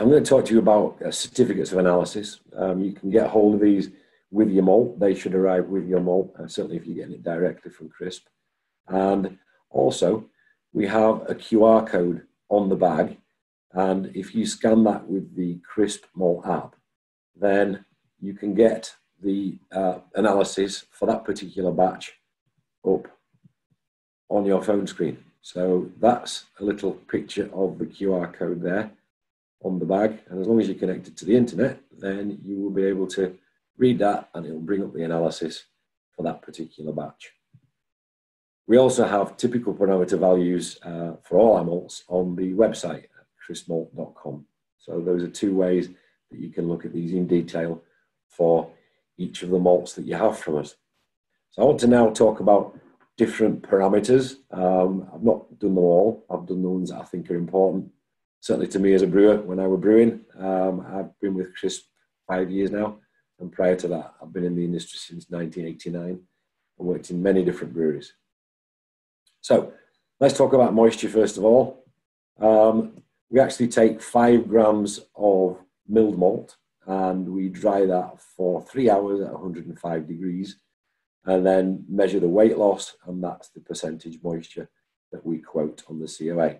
I'm going to talk to you about certificates of analysis. You can get hold of these with your malt. They should arrive with your malt, certainly if you're getting it directly from Crisp. And also, we have a QR code on the bag. And if you scan that with the Crisp Malt app, then you can get the analysis for that particular batch up on your phone screen. So that's a little picture of the QR code there on the bag. And as long as you're connected to the internet, then you will be able to read that and it will bring up the analysis for that particular batch. We also have typical parameter values for all our malts on the website, crispmalt.com. So those are two ways that you can look at these in detail for each of the malts that you have from us. So I want to now talk about different parameters. I've not done them all. I've done the ones that I think are important. Certainly to me as a brewer, when I were brewing, I've been with Crisp 5 years now. And prior to that, I've been in the industry since 1989 and worked in many different breweries. So let's talk about moisture first of all. We actually take 5 grams of milled malt and we dry that for 3 hours at 105 degrees and then measure the weight loss, and that's the percentage moisture that we quote on the COA.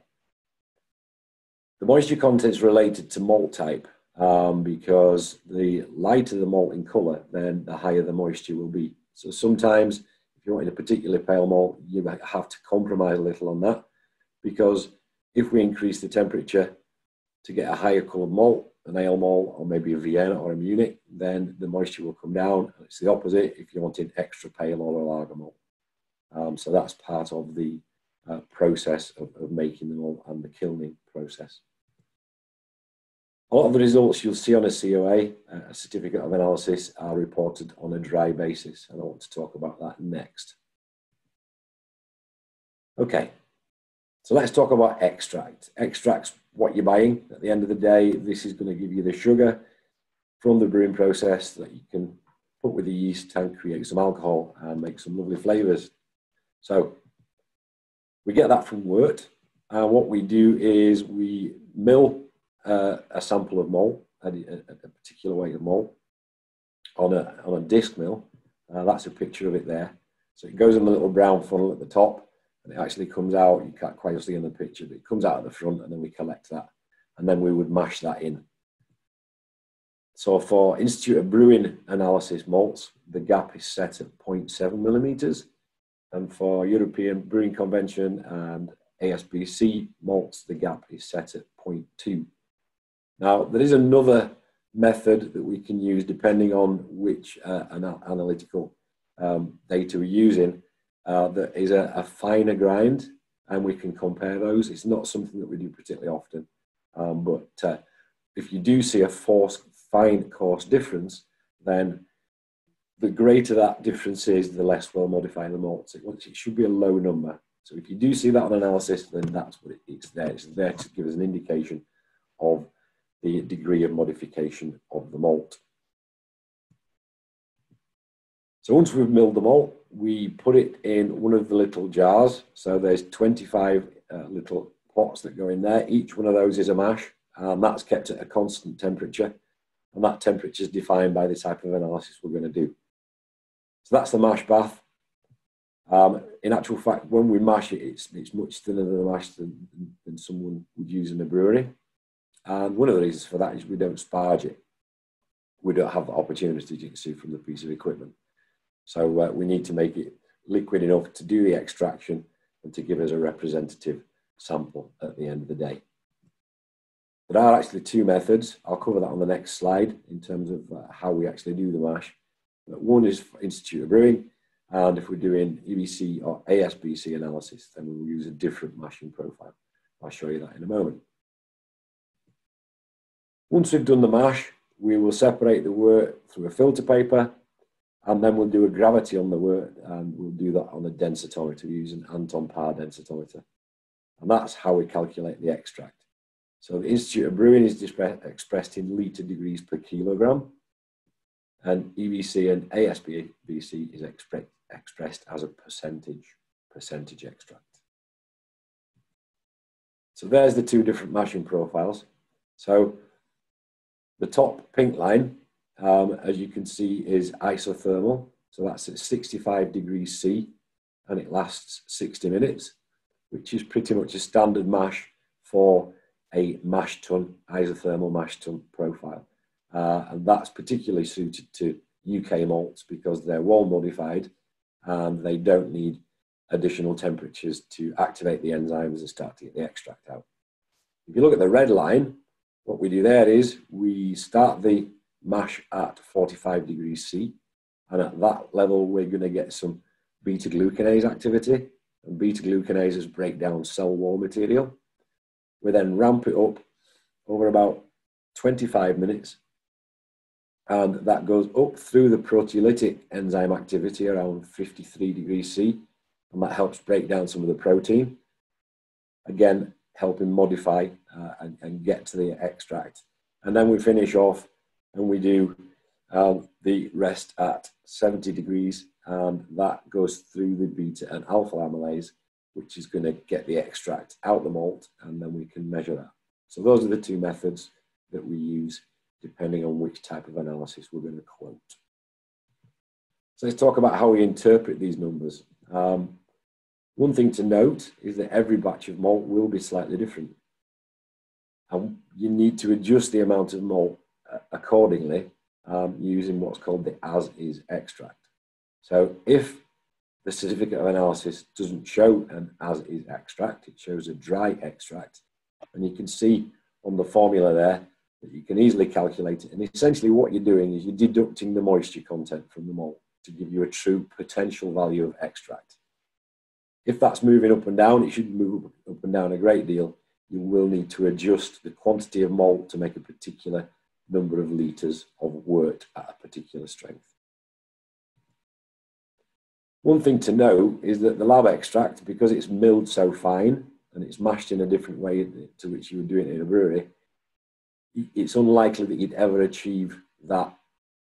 The moisture content is related to malt type because the lighter the malt in colour, then the higher the moisture will be. So sometimes if you're in a particularly pale malt, you might have to compromise a little on that, because if we increase the temperature to get a higher coloured malt, an ale malt or maybe a Vienna or a Munich, then the moisture will come down. It's the opposite if you want an extra pale or a lager malt. So that's part of the process of making the malt and the kilning process. A lot of the results you'll see on a COA, a certificate of analysis, are reported on a dry basis, and I want to talk about that next. Okay, so let's talk about extract. Extract's what you're buying. At the end of the day, this is going to give you the sugar from the brewing process that you can put with the yeast and create some alcohol and make some lovely flavours. So we get that from wort. What we do is we mill a sample of malt, a particular weight of malt, on a disc mill. That's a picture of it there. So it goes in the little brown funnel at the top, and it actually comes out. You can't quite see in the picture, but it comes out at the front, and then we collect that, and then we would mash that in. So for Institute of Brewing analysis malts, the gap is set at 0.7 millimeters, and for European Brewing Convention and ASBC malts, the gap is set at 0.2. Now, there is another method that we can use depending on which analytical data we're using that is a finer grind, and we can compare those. It's not something that we do particularly often, but if you do see a fine coarse difference, then the greater that difference is, the less we'll modify the malts. It should be a low number. So if you do see that on analysis, then that's what it's there. It's there to give us an indication of the degree of modification of the malt. So once we've milled the malt, we put it in one of the little jars. So there's 25 little pots that go in there. Each one of those is a mash, and that's kept at a constant temperature. And that temperature is defined by the type of analysis we're going to do. So that's the mash bath. In actual fact, when we mash it, it's much thinner than a mash than someone would use in a brewery. And one of the reasons for that is we don't sparge it. We don't have the opportunity, as you can see from the piece of equipment. So we need to make it liquid enough to do the extraction and to give us a representative sample at the end of the day. There are actually two methods. I'll cover that on the next slide in terms of how we actually do the mash. But one is for Institute of Brewing. And if we're doing EBC or ASBC analysis, then we'll use a different mashing profile. I'll show you that in a moment. Once we've done the mash, we will separate the wort through a filter paper, and then we'll do a gravity on the wort, and we'll do that on a densitometer using Anton Paar densitometer. And that's how we calculate the extract. So the Institute of Brewing is expressed in litre degrees per kilogram, and EBC and ASBC is expressed as a percentage extract. So there's the two different mashing profiles. So The top pink line, as you can see, is isothermal. So that's at 65 degrees C and it lasts 60 minutes, which is pretty much a standard mash for a mash tun, isothermal mash tun profile. And that's particularly suited to UK malts because they're well modified and they don't need additional temperatures to activate the enzymes and start to get the extract out. If you look at the red line, what we do there is we start the mash at 45 degrees C, and at that level we're going to get some beta-glucanase activity, and beta-glucanases break down cell wall material. We then ramp it up over about 25 minutes, and that goes up through the proteolytic enzyme activity around 53 degrees C, and that helps break down some of the protein, again helping modify and get to the extract. And then we finish off and we do the rest at 70 degrees, and that goes through the beta and alpha amylase, which is going to get the extract out the malt, and then we can measure that. So those are the two methods that we use depending on which type of analysis we're going to quote. So let's talk about how we interpret these numbers. One thing to note is that every batch of malt will be slightly different, and you need to adjust the amount of malt accordingly using what's called the as-is extract. So if the certificate of analysis doesn't show an as-is extract, it shows a dry extract, and you can see on the formula there that you can easily calculate it. And essentially what you're doing is you're deducting the moisture content from the malt to give you a true potential value of extract. If that's moving up and down, it should move up and down a great deal. You will need to adjust the quantity of malt to make a particular number of litres of wort at a particular strength. One thing to know is that the lab extract, because it's milled so fine and it's mashed in a different way to which you would do it in a brewery, it's unlikely that you'd ever achieve that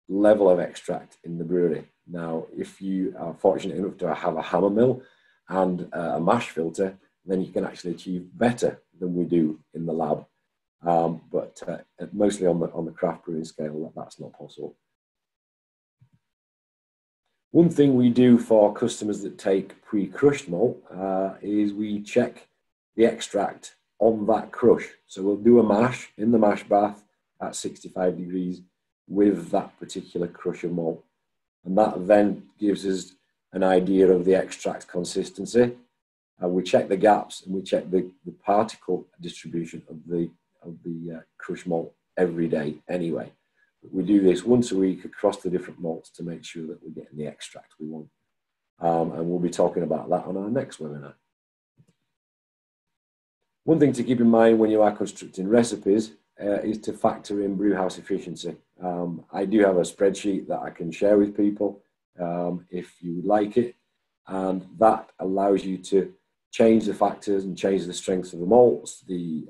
level of extract in the brewery. Now, if you are fortunate enough to have a hammer mill and a mash filter, then you can actually achieve better than we do in the lab. But mostly on the craft brewing scale, that's not possible. One thing we do for customers that take pre-crushed malt is we check the extract on that crush. So we'll do a mash in the mash bath at 65 degrees with that particular crush of malt. And that then gives us an idea of the extract consistency. We check the gaps and we check the particle distribution of the crush malt every day anyway. But we do this once a week across the different malts to make sure that we're getting the extract we want. And we'll be talking about that on our next webinar. One thing to keep in mind when you are constructing recipes is to factor in brewhouse efficiency. I do have a spreadsheet that I can share with people if you would like it, and that allows you to change the factors and change the strengths of the malts, the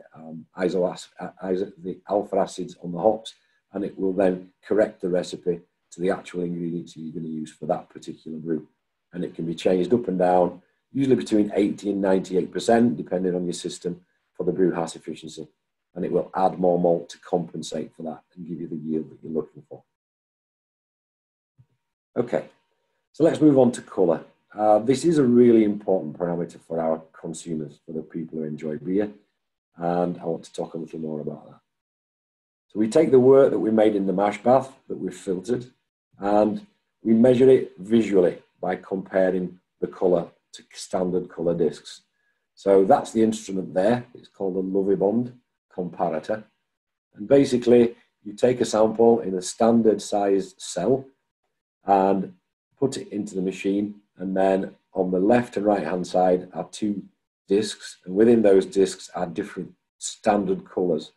alpha acids on the hops, and it will then correct the recipe to the actual ingredients you're going to use for that particular brew. And it can be changed up and down, usually between 80 and 98%, depending on your system, for the brew house efficiency. And it will add more malt to compensate for that and give you the yield that you're looking for. Okay, so let's move on to colour. This is a really important parameter for our consumers, for the people who enjoy beer, and I want to talk a little more about that. So we take the wort that we made in the mash bath that we've filtered, and we measure it visually by comparing the colour to standard colour discs. So that's the instrument there. It's called a Lovibond comparator. And basically, you take a sample in a standard sized cell and put it into the machine, and then on the left and right hand side are two discs, and within those discs are different standard colours,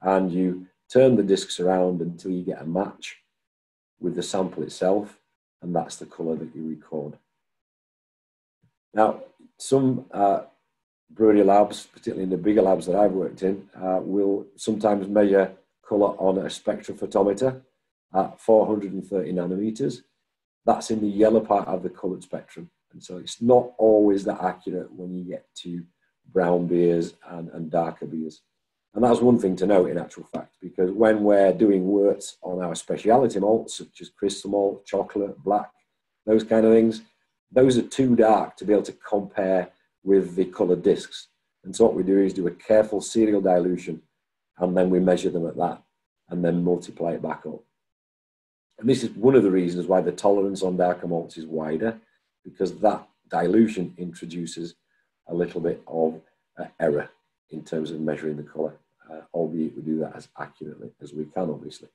and you turn the discs around until you get a match with the sample itself, and that's the colour that you record. Now, some brewery labs, particularly in the bigger labs that I've worked in, will sometimes measure colour on a spectrophotometer at 430 nanometers. That's in the yellow part of the coloured spectrum, and so it's not always that accurate when you get to brown beers and darker beers. And that's one thing to note in actual fact, because when we're doing worts on our speciality malts, such as Crisp Malt, chocolate, black, those kind of things, those are too dark to be able to compare with the coloured discs. And so what we do is do a careful serial dilution, and then we measure them at that, and then multiply it back up. And this is one of the reasons why the tolerance on darker malts is wider, because that dilution introduces a little bit of error in terms of measuring the colour, albeit we do that as accurately as we can, obviously.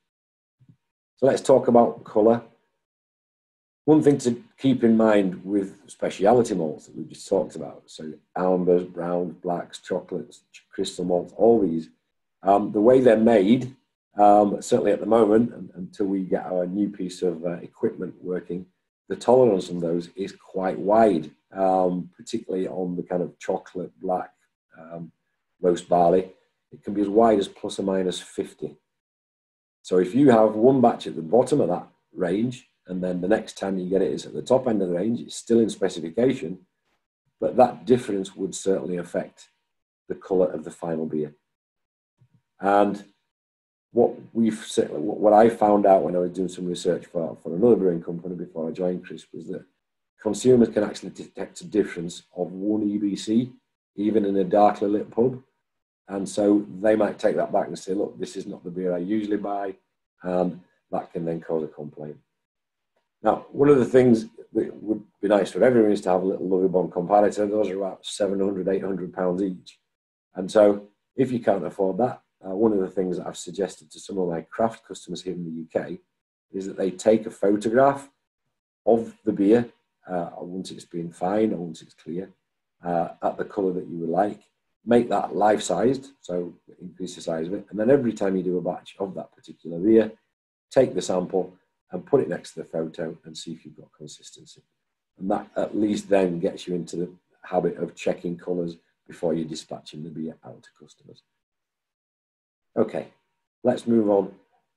So let's talk about colour. One thing to keep in mind with speciality malts that we've just talked about, so ambers, browns, blacks, chocolates, crystal malts, all these, the way they're made, certainly at the moment, until we get our new piece of equipment working, the tolerance on those is quite wide, particularly on the kind of chocolate, black, roast barley. It can be as wide as plus or minus 50. So if you have one batch at the bottom of that range, and then the next time you get it is at the top end of the range, it's still in specification, but that difference would certainly affect the colour of the final beer. And what I found out when I was doing some research for another brewing company before I joined Crisp was that consumers can actually detect a difference of one EBC, even in a darkly lit pub. And so they might take that back and say, look, this is not the beer I usually buy, and that can then cause a complaint. Now, one of the things that would be nice for everyone is to have a little Lovibond comparator. Those are about £700, £800 each. And so if you can't afford that, one of the things that I've suggested to some of my craft customers here in the UK is that they take a photograph of the beer once it's been fine, or once it's clear, at the colour that you would like. Make that life-sized, so increase the size of it, and then every time you do a batch of that particular beer, take the sample and put it next to the photo and see if you've got consistency. And that at least then gets you into the habit of checking colours before you're dispatching the beer out to customers. Okay, let's move on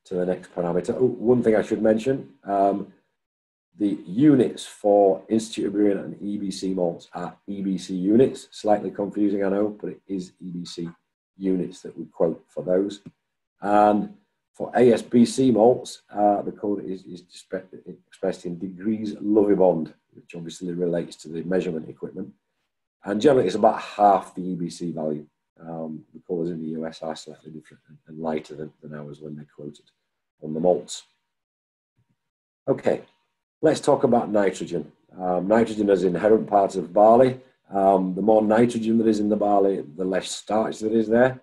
to the next parameter. Oh, one thing I should mention, the units for Institute of Brewing and EBC malts are EBC units. Slightly confusing, I know, but it is EBC units that we quote for those. And for ASBC malts, the code is expressed in degrees Lovibond, which obviously relates to the measurement equipment. And generally, it's about half the EBC value. The colours in the US are slightly different and lighter than ours when they're quoted on the malts. Okay, let's talk about nitrogen. Nitrogen is inherent part of barley. The more nitrogen that is in the barley, the less starch that is there.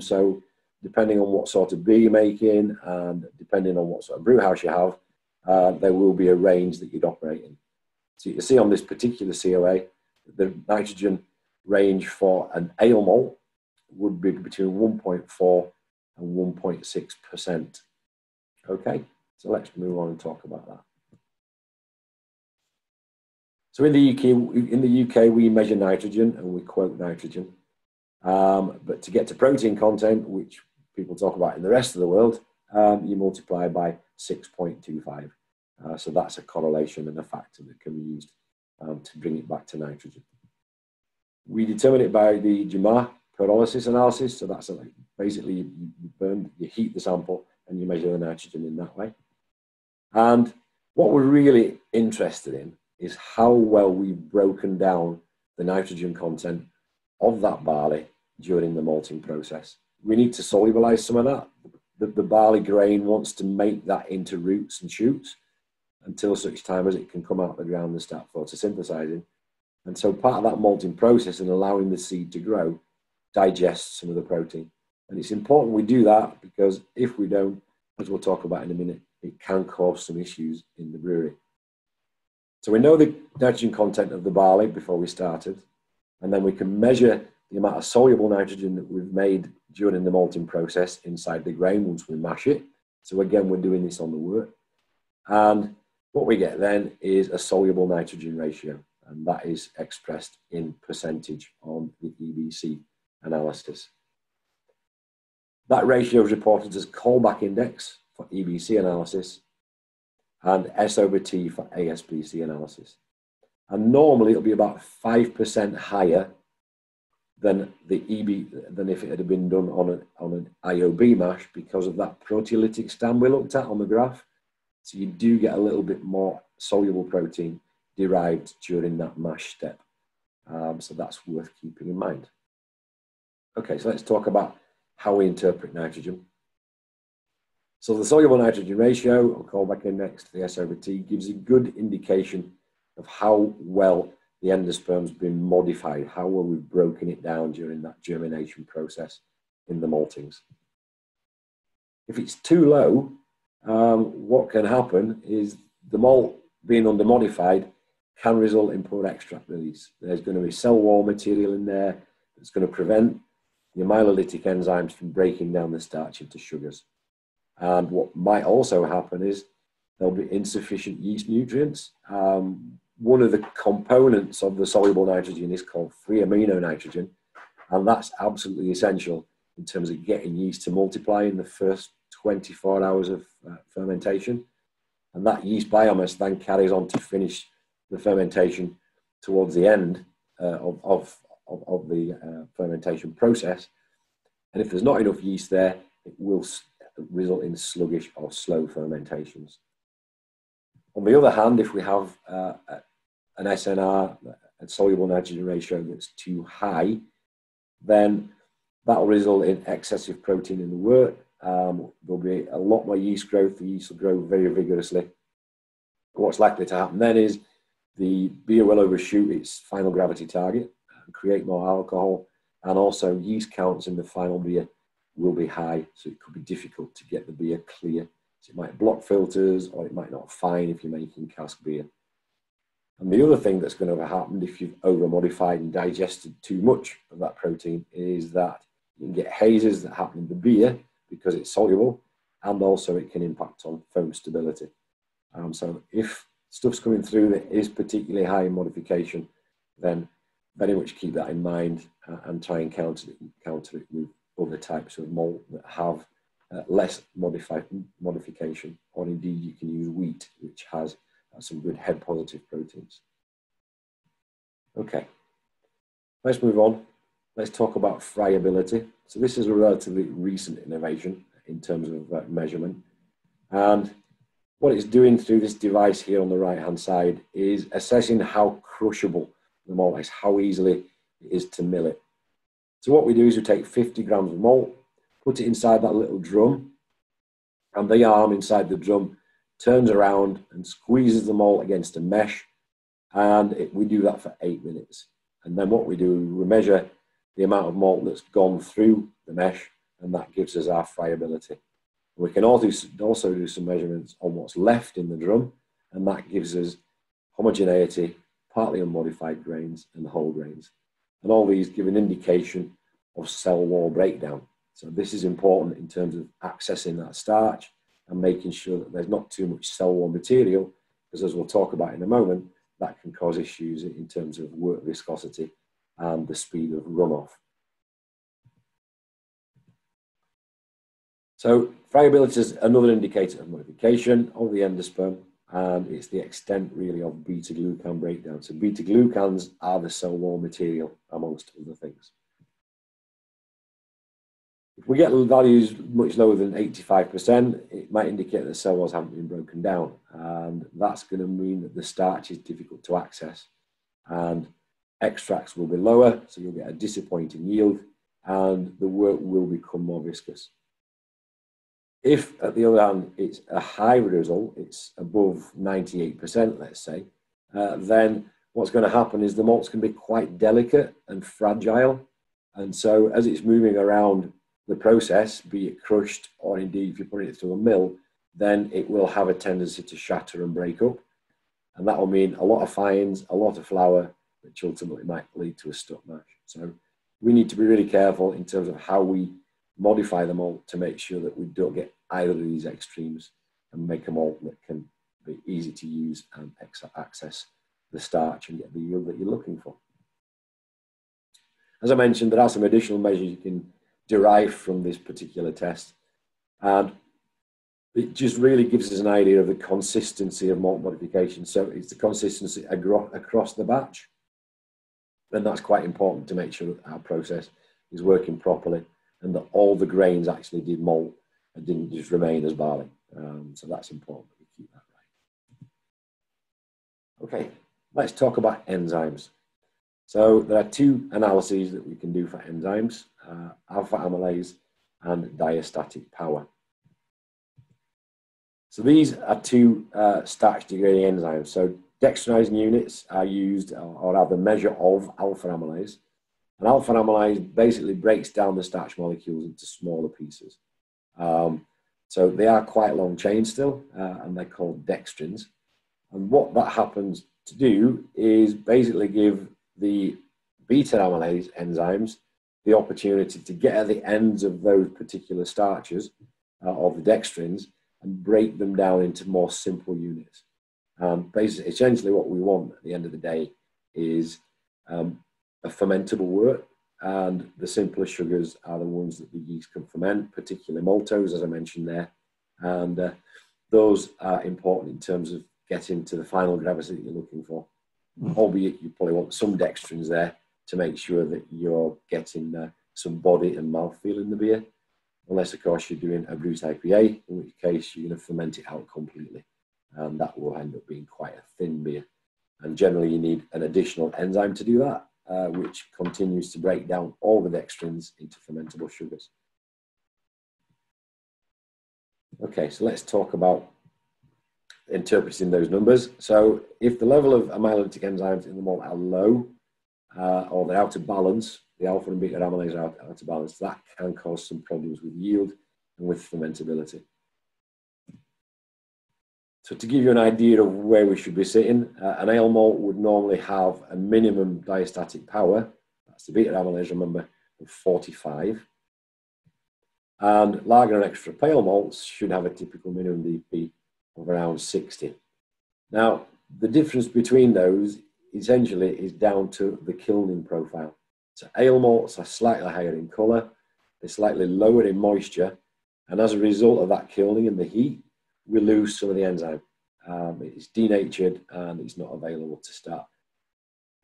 So depending on what sort of beer you're making and depending on what sort of brew house you have, there will be a range that you'd operate in. So you can see on this particular COA, the nitrogen range for an ale malt would be between 1.4 and 1.6%. Okay, so let's move on and talk about that. So in the UK, we measure nitrogen and we quote nitrogen. But to get to protein content, which people talk about in the rest of the world, you multiply by 6.25. So that's a correlation and a factor that can be used to bring it back to nitrogen. We determine it by the Jumar pyrolysis analysis. So that's basically you heat the sample and you measure the nitrogen in that way. And what we're really interested in is how well we've broken down the nitrogen content of that barley during the malting process. We need to solubilize some of that. The barley grain wants to make that into roots and shoots until such time as it can come out of the ground and start photosynthesizing. And so part of that malting process and allowing the seed to grow digests some of the protein. And it's important we do that because if we don't, as we'll talk about in a minute, it can cause some issues in the brewery. So we know the nitrogen content of the barley before we started, and then we can measure the amount of soluble nitrogen that we've made during the malting process inside the grain once we mash it. So again, we're doing this on the wort. And what we get then is a soluble nitrogen ratio, and that is expressed in percentage on the EBC analysis. That ratio is reported as callback index for EBC analysis and S over T for ASBC analysis. And normally it'll be about 5% higher than the EB, than if it had been done on an IOB mash, because of that proteolytic stand we looked at on the graph. So you do get a little bit more soluble protein derived during that mash step. So that's worth keeping in mind. Okay, so let's talk about how we interpret nitrogen. So the soluble nitrogen ratio, I'll call back in next, the S over T, gives a good indication of how well the endosperm's been modified, how well we've broken it down during that germination process in the maltings. If it's too low, what can happen is the malt being undermodified can result in poor extract release. There's going to be cell wall material in there that's going to prevent the amylolytic enzymes from breaking down the starch into sugars. And what might also happen is there'll be insufficient yeast nutrients. One of the components of the soluble nitrogen is called free amino nitrogen, and that's absolutely essential in terms of getting yeast to multiply in the first 24 hours of fermentation. And that yeast biomass then carries on to finish the fermentation towards the end of the fermentation process. And if there's not enough yeast there, it will result in sluggish or slow fermentations. On the other hand, if we have an SNR, a soluble nitrogen ratio that's too high, then that will result in excessive protein in the wort. There'll be a lot more yeast growth. The yeast will grow very vigorously. What's likely to happen then is the beer will overshoot its final gravity target and create more alcohol, and also yeast counts in the final beer will be high, so it could be difficult to get the beer clear. So it might block filters, or it might not fine if you're making cask beer. And the other thing that's going to have happened if you've over-modified and digested too much of that protein is that you can get hazes that happen in the beer because it's soluble, and also it can impact on foam stability. So if stuff's coming through that is particularly high in modification, then very much keep that in mind and try and counter it with other types of malt that have less modification, or indeed you can use wheat, which has some good head positive proteins. Okay, let's move on. Let's talk about friability. So this is a relatively recent innovation in terms of measurement, and what it's doing through this device here on the right hand side is assessing how crushable the malt is, how easily it is to mill it. So what we do is we take 50 grams of malt, put it inside that little drum, and the arm inside the drum turns around and squeezes the malt against a mesh, and we do that for 8 minutes. And then what we do, we measure the amount of malt that's gone through the mesh, and that gives us our friability. We can also do some measurements on what's left in the drum, and that gives us homogeneity, partly unmodified grains, and whole grains. And all these give an indication of cell wall breakdown. So this is important in terms of accessing that starch and making sure that there's not too much cell wall material, because as we'll talk about in a moment, that can cause issues in terms of wort viscosity and the speed of runoff. So friability is another indicator of modification of the endosperm, and it's the extent really of beta-glucan breakdown. So beta-glucans are the cell wall material, amongst other things. If we get values much lower than 85%, it might indicate that cell walls haven't been broken down, and that's going to mean that the starch is difficult to access, and extracts will be lower, so you'll get a disappointing yield, and the wort will become more viscous. If, at the other hand, it's a high result, it's above 98%, let's say, then what's going to happen is the malts can be quite delicate and fragile, and so as it's moving around the process, be it crushed or indeed if you put it through a mill, then it will have a tendency to shatter and break up. And that will mean a lot of fines, a lot of flour, which ultimately might lead to a stuck mash. So we need to be really careful in terms of how we modify the malt to make sure that we don't get either of these extremes and make a malt that can be easy to use and access the starch and get the yield that you're looking for. As I mentioned, there are some additional measures you can derived from this particular test, and it just really gives us an idea of the consistency of malt modification. So it's the consistency across the batch, And that's quite important to make sure that our process is working properly and that all the grains actually did malt and didn't just remain as barley. So that's important that we keep that right. Okay, let's talk about enzymes. So there are two analyses that we can do for enzymes, alpha amylase and diastatic power. So these are two starch degrading enzymes. So dextrinizing units are used, or are the measure of alpha amylase. And alpha amylase basically breaks down the starch molecules into smaller pieces. So they are quite long chain still, and they're called dextrins. And what that happens to do is basically give the beta amylase enzymes the opportunity to get at the ends of those particular starches, or the dextrins, and break them down into more simple units. Basically, essentially what we want at the end of the day is a fermentable wort, and the simpler sugars are the ones that the yeast can ferment, particularly maltose, as I mentioned there. And those are important in terms of getting to the final gravity that you're looking for, albeit you probably want some dextrins there to make sure that you're getting some body and mouthfeel in the beer. Unless, of course, you're doing a Brut IPA, in which case you're going to ferment it out completely. And that will end up being quite a thin beer. And generally, you need an additional enzyme to do that, which continues to break down all the dextrins into fermentable sugars. Okay, so let's talk about interpreting those numbers. So if the level of amylolytic enzymes in the malt are low, or they're out of balance, the alpha and beta amylase are out of balance, that can cause some problems with yield and with fermentability. So to give you an idea of where we should be sitting, an ale malt would normally have a minimum diastatic power, that's the beta amylase, remember, of 45. And lager and extra pale malts should have a typical minimum DP of around 60. Now, the difference between those essentially is down to the kilning profile. So ale malts are slightly higher in colour, they're slightly lower in moisture, and as a result of that kilning and the heat, we lose some of the enzyme. It's denatured and it's not available to start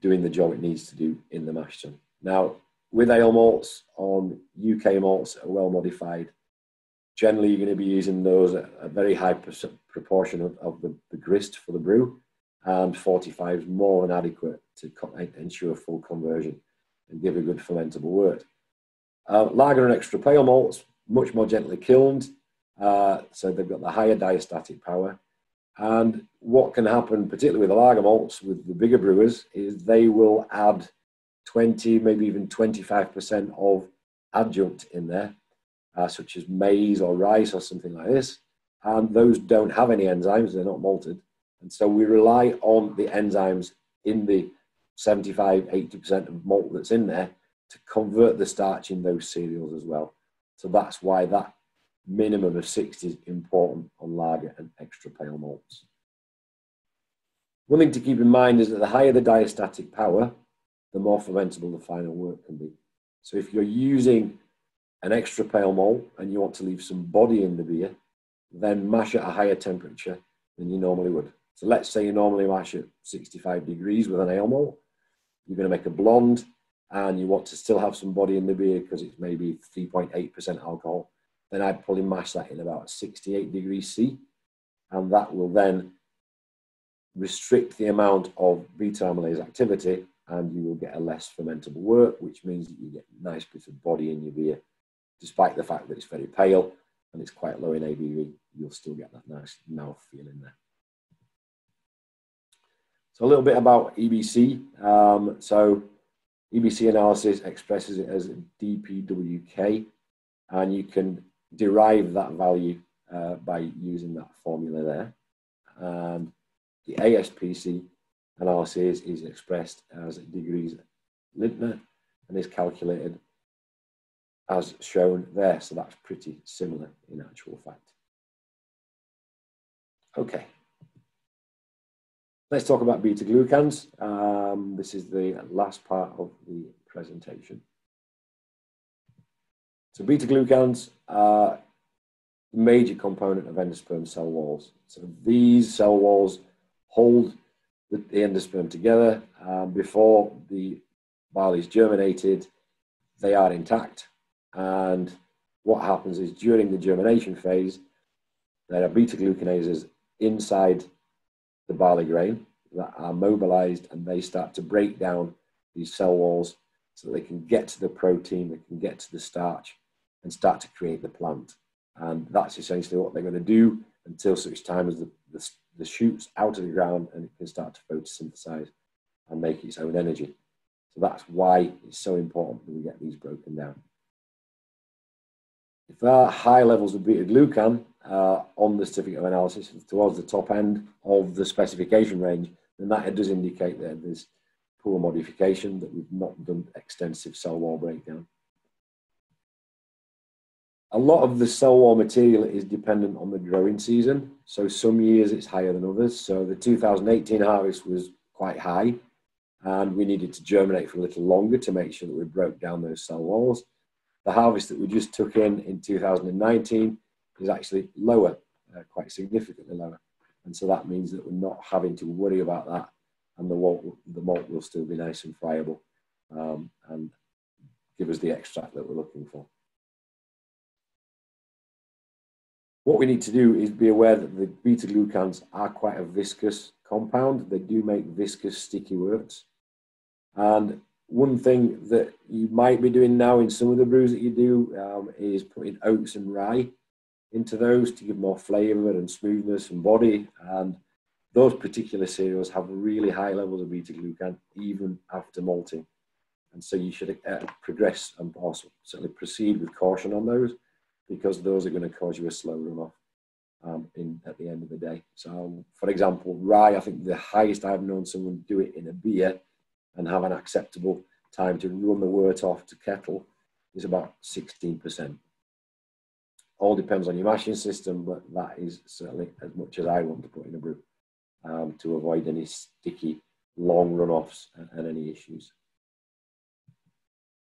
doing the job it needs to do in the mash tun. Now, with ale malts on UK malts are well modified. Generally, you're going to be using those at a very high proportion of the grist for the brew, and 45 is more than adequate to ensure full conversion and give a good fermentable wort. Lager and extra pale malts, much more gently kilned, so they've got the higher diastatic power. And what can happen, particularly with the lager malts, with the bigger brewers, is they will add 20, maybe even 25% of adjunct in there, such as maize or rice or something like this. And those don't have any enzymes, they're not malted. And so we rely on the enzymes in the 75, 80% of malt that's in there to convert the starch in those cereals as well. So that's why that minimum of 60 is important on lager and extra pale malts. One thing to keep in mind is that the higher the diastatic power, the more fermentable the final wort can be. So if you're using an extra pale malt and you want to leave some body in the beer, then mash at a higher temperature than you normally would. So let's say you normally mash at 65 degrees with an ale malt. You're going to make a blonde and you want to still have some body in the beer because it's maybe 3.8% alcohol. Then I'd probably mash that in about 68 degrees C, and that will then restrict the amount of beta amylase activity, and you will get a less fermentable wort, which means that you get a nice bit of body in your beer. Despite the fact that it's very pale and it's quite low in ABV, you'll still get that nice mouthfeel in there. So a little bit about EBC. So EBC analysis expresses it as DPWK, and you can derive that value by using that formula there. And the ASPC analysis is expressed as degrees Lintner and is calculated as shown there. So that's pretty similar in actual fact. Okay. Let's talk about beta-glucans. This is the last part of the presentation. So beta-glucans are a major component of endosperm cell walls. So these cell walls hold the endosperm together. Before the barley's germinated, they are intact. And what happens is during the germination phase, there are beta glucanases inside the barley grain that are mobilized, and they start to break down these cell walls so they can get to the protein, they can get to the starch and start to create the plant. And that's essentially what they're going to do until such time as the shoots out of the ground and it can start to photosynthesize and make its own energy. So that's why it's so important that we get these broken down. If there are high levels of beta-glucan on the certificate of analysis towards the top end of the specification range, then that does indicate that there's poor modification, that we've not done extensive cell wall breakdown. A lot of the cell wall material is dependent on the growing season. So some years it's higher than others. So the 2018 harvest was quite high, and we needed to germinate for a little longer to make sure that we broke down those cell walls. The harvest that we just took in 2019 is actually lower, quite significantly lower. And so that means that we're not having to worry about that, and the malt will still be nice and friable and give us the extract that we're looking for. What we need to do is be aware that the beta-glucans are quite a viscous compound. They do make viscous sticky worts. And one thing that you might be doing now in some of the brews that you do is putting oats and rye into those to give more flavour and smoothness and body. And those particular cereals have really high levels of beta-glucan even after malting. And so you should progress and certainly proceed with caution on those, because those are going to cause you a slow runoff at the end of the day. So, for example, rye, I think the highest I've known someone do it in a beer and have an acceptable time to run the wort off to kettle is about 16%. All depends on your mashing system, but that is certainly as much as I want to put in a brew to avoid any sticky long runoffs and any issues.